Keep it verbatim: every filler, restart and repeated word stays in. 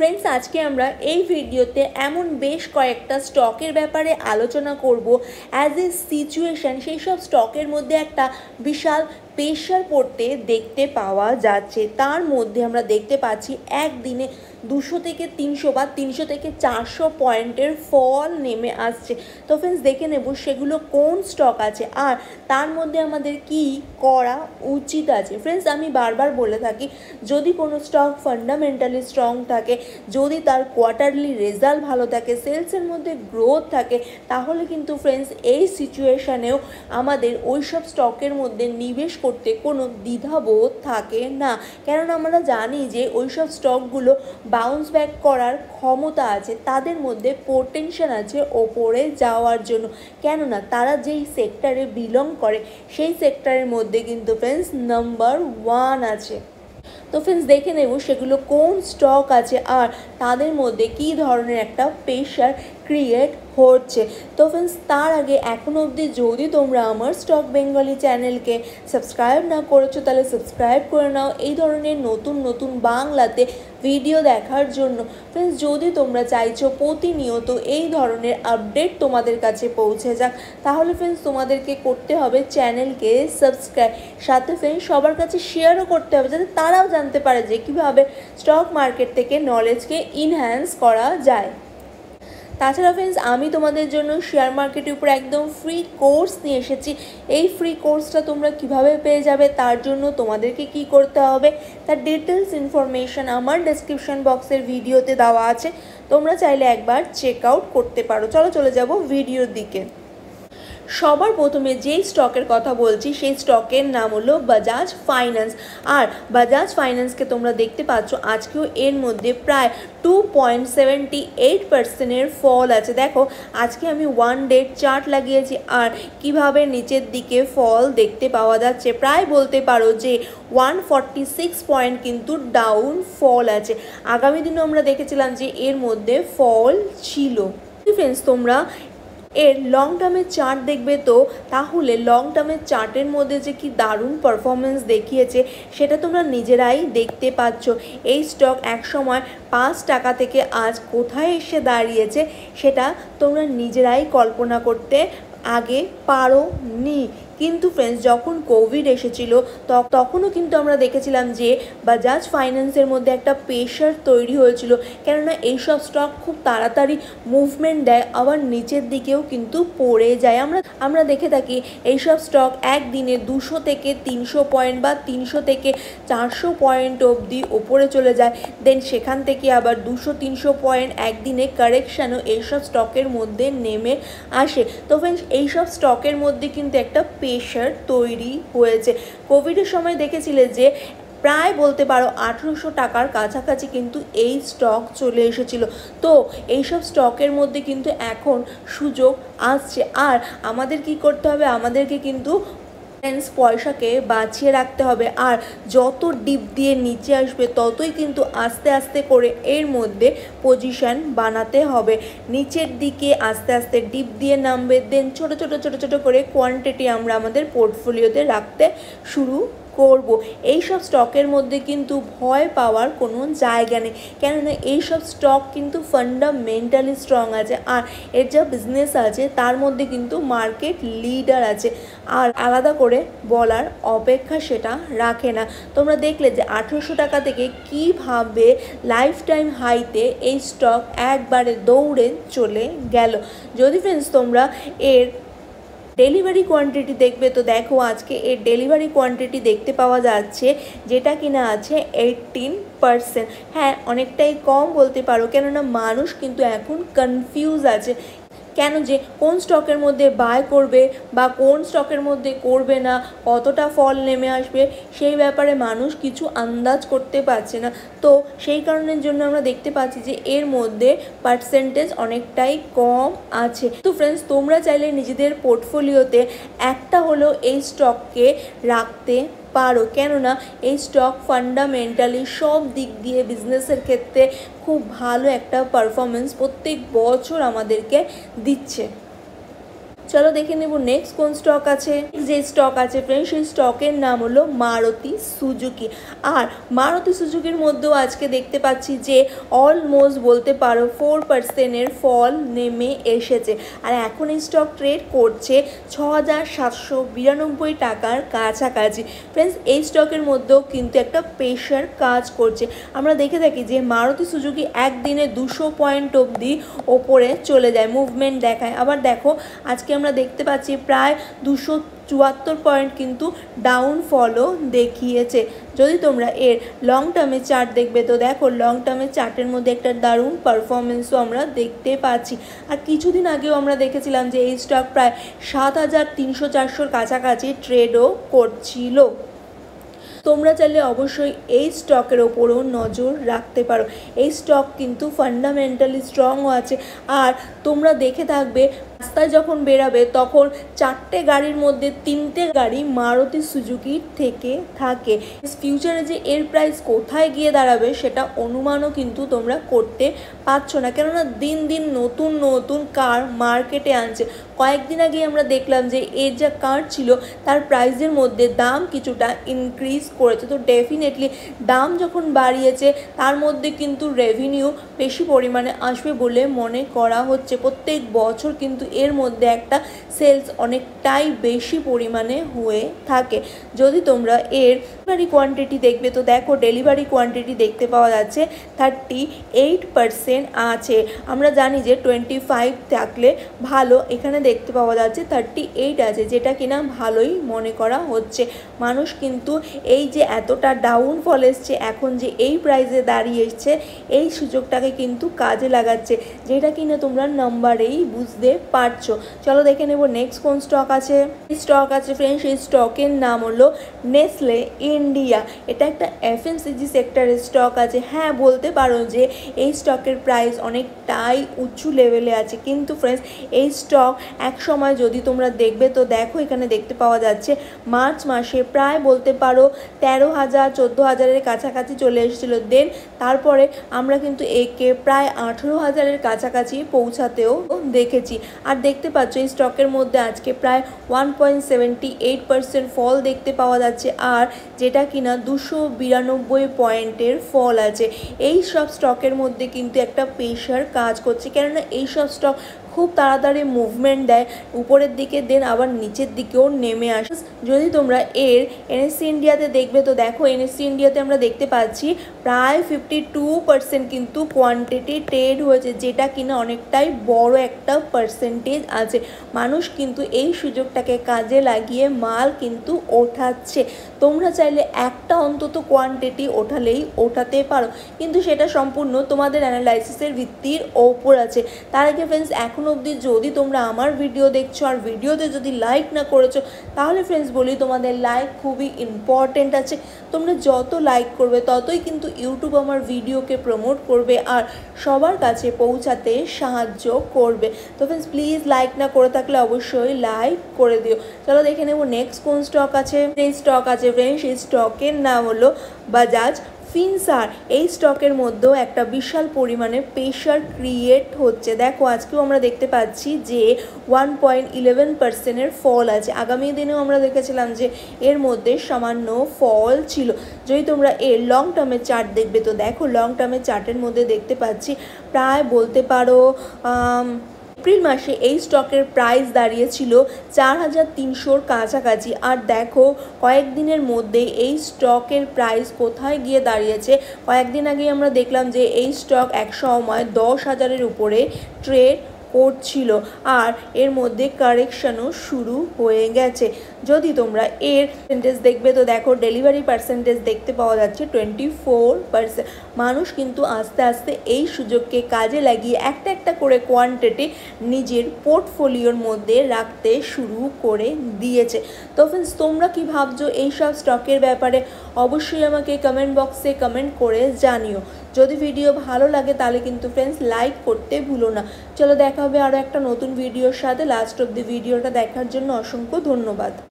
Friends आज के आमरा एई भिडियोते एमन बेश कयेकटा स्टकेर ब्यापारे आलोचना करब एज ए सिचुएशन सेई सब स्टकेर मध्य एकटा विशाल प्रेसार पड़ते देखते पावा जाच्छे। तार मध्य आमरा देखते पाच्छी एक दिने दुशो थेके तीनशो बा तीनशो थेके चारशो पॉइंटेर फल नेमे आसछे। तो फ्रेंड्स देखे नेब सेगुलो कोन स्टक आछे आर तार मध्य आमादेर कि करा उचित आछे। फ्रेंड्स आमी बार बार बोले थाकि जोदि कोनो स्टक फंडामेंटाली स्ट्रंग थाके, जोदि तार क्वार्टारलि रेजाल्ट भालो थाके, सेल्सर मध्य ग्रोथ थाके, ताहले किन्तु फ्रेंड्स एई सिचुएशनेओ आमादेर ओई सब स्टकेर मध्य निवेश करते कोनो द्विधाबोध थाके ना, कारण आमरा जानि जे ओई सब स्टकगुलो बाउंस बैक करार क्षमता आछे, तादेर मध्य पोटेंशियल आछे ओपरे जाओयार जोन्नो, केनना तारा जेई सेक्टरे बिलंग करे सेई सेक्टरेर मध्य किन्तु फ्रेंड्स नम्बर वन आछे। तो फ्रेंड्स देखे नेब सेगुलो कोन स्टक आछे आर तादेर मध्य कि धरनेर एकटा प्रेसार क्रिएट होच्छे। तो फ्रेंड्स तार आगे एखोनो अब्दि जोदि तोमरा आमार स्टक बेंगली चैनल के सबस्क्राइब ना करेछो ताहले सबस्क्राइब करे नाओ एई धरनेर नतून नतून बांगलाते भिडियो देखार जोन्नो। फ्रेंड्स जोदि तोमरा चाइछो प्रतिनियत एई धरनेर आपडेट तोमादेर काछे पौंछे जाक ताहले फ्रेंड्स तोमादेरके करते होबे चैनल के सबस्क्राइब, साथे फ्रेंड्स सबार काछे शेयारও करते होबे जाते ताराও जानते पारे जे किभाबे स्टक मार्केट थेके नलेज के इनहैंस करा जाय। ताछाड़ा फ्रेंड्स आमी तोमादेर जोन्नो शेयर मार्केटेर उपर एकदम फ्री कोर्स निये एसेछि। एई फ्री कोर्सटा तोमरा किभाबे पेये जाबे तार जोन्नो तोमादेरके कि करते होबे तार डिटेल्स इनफरमेशन आमार डेसक्रिपशन बक्सेर भिडियोते देवा आछे, तोमरा चाइले एकबार चेक आउट करते पारो। चलो चले जाबो भिडियोर दिके। सबार प्रथमे जे स्टकेर कथा बोलछी सेई स्टकेर नाम हलो बजाज फाइनेंस और बजाज फाइनेंस के तोमरा देखते पाच्छ आज के एर मध्य प्राय टू पॉइंट सेवेंटी एट पार्सेंटर फल आछे। देखो आज के आमी वन डेट चार्ट लागिएछि और किभाबे नीचेर दिके फल देखते पावा जाच्छे, प्राय बोलते पारो जे वन फोर्टी सिक्स पॉइंट किन्तु डाउन फल आछे। आगामी दिने आमरा देखेछिलाम जे एर मध्य फल छिलो। फ्रेंड्स तोमरा एर लंग टार्मे चार्ट देखबे तो ताहुले लंग टार्मे चार्टर मध्य जे कि दारुण परफरमेंस देखिए सेटा तोमरा निजेराई देखते पाच्छो। एई स्टक एक समय पाँच टाका थेके आज कोथाय एसे दाड़िएछे सेटा तोमरा निजेराई कल्पना करते आगे पारोनी। किन्तु फ्रेंड्स जखन कोविड एसेछिलो तखनो किन्तु आमरा देखेछिलाम जे बजाज फाइनेंसेर मध्य एकटा प्रेसार तैरी होयेछिलो, केनना एई सब स्टक खूब ताड़ाताड़ी मुभमेंट देय आबार नीचेर दिकेओ किन्तु पड़े जाय। आमरा आमरा देखे थाकि एई सब स्टक एक दिने दुशो थेके तीनशो पॉइंट बा तीनशो थेके चारशो पॉइंट अब्दि ओपरे चले जाय, देन सेखान थेके आबार दुशो तीनशो पॉइंट एक दिने कारेक्शनও एई सब स्टकेर मध्य नेमे आसे। तो फ्रेंड्स एई सब स्टकेर मध्य किन्तु एकटा प्रेसार तैरी होयेछे। कोविडेर समय देखेछिले जे प्राय बोलते पारो आठारोशो टाकार काछाकाछि किन्तु एई स्टक चले एसेछिलो। तो एई सब स्टकेर मध्य किन्तु एखन सुयोग आसछे आर आमादेर कि करते होबे आमादेरके किन्तु फ्रेंड्स पैसा के बाँचिए रखते होबे आर जतो डिप दिए नीचे आसबे ततोई किन्तु आस्ते आस्ते करे एर मध्य पजिशन बनाते होबे, नीचेर दिके आस्ते आस्ते डिप दिए नामबे, देन छोटो छोटो छोटो छोटो करे क्वांटिटी आमरा आमादेर पोर्टफोलियोते राखते शुरू करब। एई सब स्टकेर मध्य किन्तु भय पावार कोनो जायगा नेई, केनना एई सब स्टक किन्तु फंडामेंटाली स्ट्रंग आछे आर एर जा बिजनेस आछे तार मध्य किन्तु मार्केट लिडार आछे आर आलादा करे बलार अपेक्षा सेटा राखे ना। तोमरा देखले जे आठारोशो टाका थेके किभाबे लाइफ टाइम हाईते एई स्टक एकबारे दौड़े चले गेल। यदि फ्रेंड्स तोमरा एर डेलिवरि क्वान्टिटी देखबे तो देखो आज के एर डेलिवरि क्वान्टिटी देखते पावा जाच्छे जेटा किना आछे अठारह परसेंट। हाँ अनेकटाई कम बोलते पारो, केनना मानुष किन्तु एखन कनफिउज आछे केन जे कोन स्टकेर मध्य बाय करबे बा कोन स्टकेर मध्य करबे ना, कतटा फल नेमे आसबे सेई ब्यापारे मानुष किछु आंदाज करते पारछे ना। तो सेई कारणेर जोन्नो आमरा देखते पाच्छी जे एर मध्य पार्सेंटेज अनेकटाई कम आछे। तो फ्रेंड्स तोमरा चाइले निजेदेर पोर्टफोलियोते एकटा हलो एई स्टकके राखते पारो, केनना एई स्टक फंडामेंटाली सब दिक दिए बिजनेसेर क्षेत्रे खूब भालो एकटा परफरमेंस प्रत्येक बछर आमादेरके दिच्छे। चलो देखे नेब नेक्स्ट कोन स्टक आछे। जे स्टक आछे फ्रेंड्स सेई स्टकेर नाम हलो मारुति सुजुकी। और मारुति सुजुकिर मध्य आज के देखते पाচ্ছি जे अलमोस्ट बोलते पारो फोर पार्सेंटर फल नेमे एसेছে। और एखोन एई स्टक ट्रेड करছে छह हज़ार सात सौ बानवे टाकार काछाकाछि। फ्रेंड्स एई स्टकेर मध्येও किन्तु एकटा प्रेसार काज करছে। आमरा देखे थाकि जे मारुति सुजुकी एक दिने दुशो पॉइंट अब्दि ओपरे चले जाए मुभमेंट देखाय। आबार देखो आज के आमरा देखते पाচ্ছি प्राय दुशो चुहत्तर पॉइंट किन्तु डाउनफलो देखिए। यदि तुम्हारा एर लंग टार्मे चार्ट देखो तो देखो लंग टार्मे चार्टर मध्य एक दारुण परफरमेंसो आमरा देखते पाচ্ছি। और किछुदिन आगे आमरा देखेछिलाम जे एई स्टक प्राय सात हज़ार तीन सौ चारशोर काछाकाछि ट्रेडो करछिलो। তোমরা চাইলে অবশ্যই এই স্টকের উপরও নজর রাখতে পারো। এই স্টক কিন্তু ফান্ডামেন্টালি স্ট্রংও আছে। আর তোমরা দেখে থাকবে রাস্তায় যখন বেরাবে তখন চারটে গাড়ির মধ্যে তিনটে গাড়ি মারুতি সুজুকি থেকে থাকে। ফিউচারে যে এর প্রাইস কোথায় গিয়ে দাঁড়াবে সেটা অনুমানও কিন্তু তোমরা করতে পারছো না, কেননা দিন দিন নতুন নতুন কার মার্কেটে আনছে। কয়েকদিন আগে আমরা দেখলাম যে এর যা কার ছিল তার প্রাইসের মধ্যে দাম কিছুটা ইনক্রিজ করেছে। তো ডেফিনেটলি দাম যখন বাড়িয়েছে তার মধ্যে কিন্তু রেভিনিউ বেশি পরিমাণে আসবে বলে মনে করা হচ্ছে। প্রত্যেক বছর কিন্তু এর মধ্যে একটা সেলস অনেকটাই বেশি পরিমাণে হয়ে থাকে। যদি তোমরা এর ডেলিভারি কোয়ান্টিটি দেখবে তো দেখো ডেলিভারি কোয়ান্টিটি দেখতে পাওয়া যাচ্ছে থার্টি এইট পার্সেন্ট আছে। আমরা জানি যে টোয়েন্টি ফাইভ থাকলে ভালো, এখানে দেখতে পাওয়া যাচ্ছে থার্টি এইট আছে, যেটা কিনা ভালোই মনে করা হচ্ছে। মানুষ কিন্তু এই যে এতটা ডাউনফল এসছে এখন যে এই প্রাইসে দাঁড়িয়ে এসছে এই সুযোগটাকে কিন্তু কাজে লাগাচ্ছে, যেটা কিনা তোমরা নাম্বারেই বুঝতে পারছো। চলো দেখে নেব নেক্সট কোন স্টক আছে। স্টক আছে ফ্রেন্ডস এই স্টকের নাম হলো নেসলে ইন্ডিয়া। এটা একটা এফএমসিজি সেক্টরের স্টক আছে। হ্যাঁ বলতে পারো যে এই স্টকের প্রাইস অনেকটাই উঁচু লেভেলে আছে, কিন্তু ফ্রেন্ডস এই স্টক এক সময় যদি তোমরা দেখবে তো দেখো এখানে দেখতে পাওয়া যাচ্ছে মার্চ মাসে প্রায় বলতে পারো তেরো হাজার চোদ্দো হাজারের কাছাকাছি চলে এসেছিলো। দেন তারপরে আমরা কিন্তু একে প্রায় আঠেরো হাজারের কাছাকাছি পৌঁছাতেও দেখেছি। আর দেখতে পাচ্ছ এই স্টকের মধ্যে আজকে প্রায় one point seventy eight percent fall দেখতে পাওয়া যাচ্ছে, আর যেটা কিনা দুশো বিরানব্বই পয়েন্টের ফল আছে। এই সব স্টকের মধ্যে কিন্তু একটা প্রেশার কাজ করছে, কেননা এই সব স্টক খুব তাড়াতাড়ি মুভমেন্ট দেয় উপরের দিকে, দেন আবার নিচের দিকেও নেমে আসে। যদি তোমরা এর এনএসসি ইন্ডিয়াতে দেখবে তো দেখো এনএসসি ইন্ডিয়াতে আমরা দেখতে পাচ্ছি প্রায় ফিফটি টু পার্সেন্ট কিন্তু কোয়ান্টিটি ট্রেড হয়েছে, যেটা কিনা অনেকটাই বড় একটা পার্সেন্টেজ আছে। মানুষ কিন্তু এই সুযোগটাকে কাজে লাগিয়ে মাল কিন্তু ওঠাচ্ছে। তোমরা চাইলে একটা অন্তত কোয়ান্টিটি ওঠালেই ওঠাতে পারো, কিন্তু সেটা সম্পূর্ণ তোমাদের অ্যানালাইসিসের ভিত্তির ওপর আছে। তার আগে ফ্রেন্ডস এখন এখন অবধি যদি তোমরা আমার ভিডিও দেখছো আর ভিডিওতে যদি লাইক না করেছো তাহলে ফ্রেন্ডস বলি তোমাদের লাইক খুবই ইম্পর্টেন্ট আছে। তোমরা যত লাইক করবে ততই কিন্তু ইউটিউব আমার ভিডিওকে প্রমোট করবে আর সবার কাছে পৌঁছাতে সাহায্য করবে। তো ফ্রেন্ডস প্লিজ লাইক না করে থাকলে অবশ্যই লাইক করে দিও। চলো দেখে নেবো নেক্সট কোন স্টক আছে। এই স্টক আছে ফ্রেন্ডস এই স্টকের নাম হলো বাজাজ ফিনসার। এই স্টকের মধ্যেও একটা বিশাল পরিমাণে প্রেশার ক্রিয়েট হচ্ছে। দেখো আজকেও আমরা দেখতে পাচ্ছি যে ওয়ান পয়েন্ট ইলেভেন পার্সেন্টের ফল আছে। আগামী দিনেও আমরা দেখেছিলাম যে এর মধ্যে সামান্য ফল ছিল। যদি তোমরা এর লং টার্মের চার্ট দেখবে তো দেখো লং টার্মের চার্টের মধ্যে দেখতে পাচ্ছি প্রায় বলতে পারো এপ্রিল মাসে এই স্টকের প্রাইস দাঁড়িয়েছিল চার হাজার তিনশোর কাছাকাছি। আর দেখো কয়েকদিনের মধ্যে এই স্টকের প্রাইস কোথায় গিয়ে দাঁড়িয়েছে। কয়েকদিন আগে আমরা দেখলাম যে এই স্টক এক সময় দশ হাজারের উপরে ট্রেড করছিল, আর এর মধ্যে কারেকশানও শুরু হয়ে গেছে। যদি তোমরা এর পার্সেন্টেজ দেখবে তো দেখো ডেলিভারি পার্সেন্টেজ দেখতে পাওয়া যাচ্ছে টোয়েন্টি ফোর পার্সেন্ট। মানুষ কিন্তু আস্তে আস্তে এই সুযোগকে কাজে লাগিয়ে একটা একটা করে কোয়ান্টিটি নিজের পোর্টফোলিওর মধ্যে রাখতে শুরু করে দিয়েছে। তো ফ্রেন্ডস তোমরা কি ভাবছো এইসব স্টকের ব্যাপারে অবশ্যই আমাকে কমেন্ট বক্সে কমেন্ট করে জানিও। যদি ভিডিও ভালো লাগে তাহলে কিন্তু ফ্রেন্ডস লাইক করতে ভুলো না। চলো দেখা হবে আরও একটা নতুন ভিডিওর সাথে। লাস্ট অব্দি ভিডিওটা দেখার জন্য অসংখ্য ধন্যবাদ।